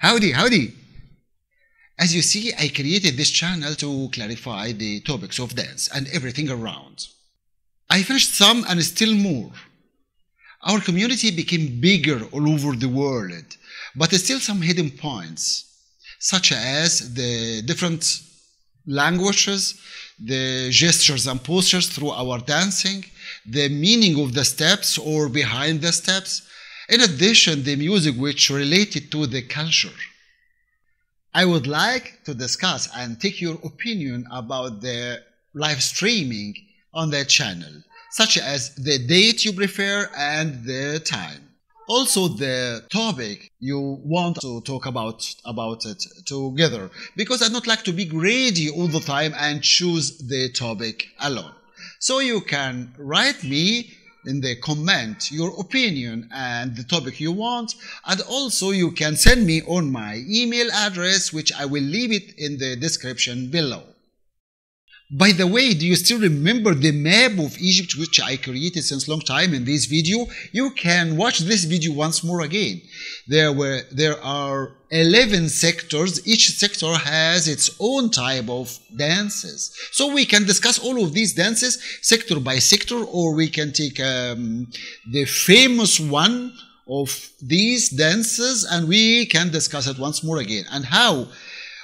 Howdy. As you see, I created this channel to clarify the topics of dance and everything around. I finished some and still more. Our community became bigger all over the world, but still some hidden points, such as the different languages, the gestures and postures through our dancing, the meaning of the steps or behind the steps, in addition the music which related to the culture. I would like to discuss and take your opinion about the live streaming on the channel, such as the date you prefer and the time. Also the topic you want to talk about it together, because I'd not like to be greedy all the time and choose the topic alone. So you can write me in the comment your opinion and the topic you want, and also you can send me on my email address, which I will leave it in the description below. By the way, do you still remember the map of Egypt which I created since long time in this video? You can watch this video once more again. There are 11 sectors. Each sector has its own type of dances. So we can discuss all of these dances sector by sector, or we can take the famous one of these dances and we can discuss it once more again. And how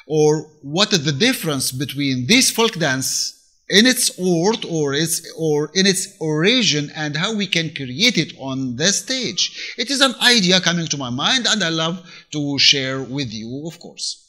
or what is the difference between this folk dance in its art or in its origin, and how we can create it on the stage. It is an idea coming to my mind and I love to share with you, of course.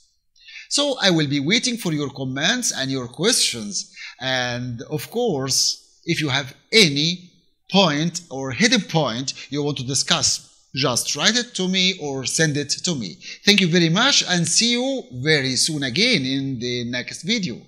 So I will be waiting for your comments and your questions, and of course if you have any point or hidden point you want to discuss, just write it to me or send it to me. Thank you very much and see you very soon again in the next video.